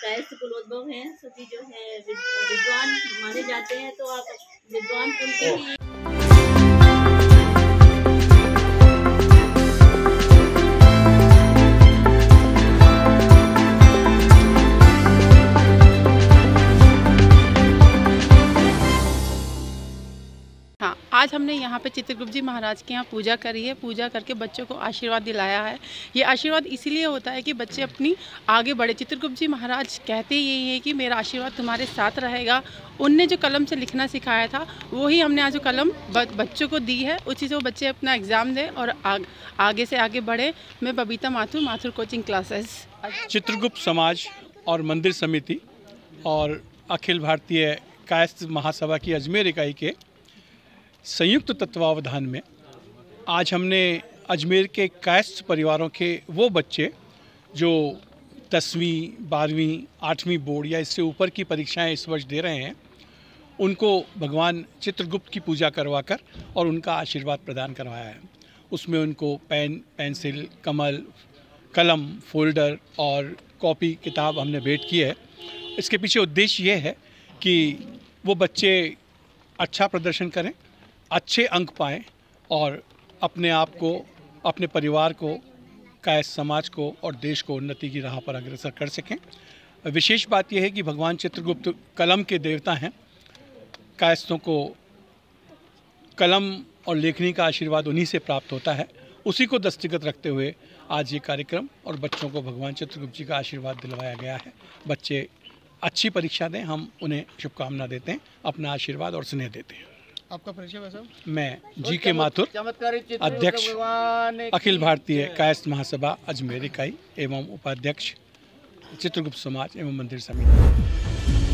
कायस्थ कुलोद्भव है, सभी जो है विद्वान माने जाते हैं, तो आप विद्वान कुल के ही। हाँ, आज हमने यहाँ पे चित्रगुप्त जी महाराज के यहाँ पूजा करी है। पूजा करके बच्चों को आशीर्वाद दिलाया है। ये आशीर्वाद इसीलिए होता है कि बच्चे अपनी आगे बढ़े। चित्रगुप्त जी महाराज कहते यही है कि मेरा आशीर्वाद तुम्हारे साथ रहेगा। उनने जो कलम से लिखना सिखाया था वही हमने आज कलम बच्चों को दी है। उसी से वो बच्चे अपना एग्ज़ाम दें और आगे से आगे बढ़े। मैं बबीता माथुर, माथुर कोचिंग क्लासेस। चित्रगुप्त समाज और मंदिर समिति और अखिल भारतीय कायस्थ महासभा की अजमेर इकाई के संयुक्त तत्वावधान में आज हमने अजमेर के कायस्थ परिवारों के वो बच्चे जो 10वीं 12वीं 8वीं बोर्ड या इससे ऊपर की परीक्षाएं इस वर्ष दे रहे हैं, उनको भगवान चित्रगुप्त की पूजा करवाकर और उनका आशीर्वाद प्रदान करवाया है। उसमें उनको पेन, पेंसिल, कलम, फोल्डर और कॉपी, किताब हमने भेंट की है। इसके पीछे उद्देश्य ये है कि वो बच्चे अच्छा प्रदर्शन करें, अच्छे अंक पाएँ और अपने आप को, अपने परिवार को, कायस्थ समाज को और देश को उन्नति की राह पर अग्रसर कर सकें। विशेष बात यह है कि भगवान चित्रगुप्त कलम के देवता हैं। कायस्थों को कलम और लेखनी का आशीर्वाद उन्हीं से प्राप्त होता है। उसी को दृष्टिगत रखते हुए आज ये कार्यक्रम और बच्चों को भगवान चित्रगुप्त जी का आशीर्वाद दिलवाया गया है। बच्चे अच्छी परीक्षा दें, हम उन्हें शुभकामना देते हैं, अपना आशीर्वाद और स्नेह देते हैं। आपका परिचय वैसा? मैं जी.के. माथुर, अध्यक्ष अखिल भारतीय कायस्थ महासभा अजमेर इकाई एवं उपाध्यक्ष चित्रगुप्त समाज एवं मंदिर समिति।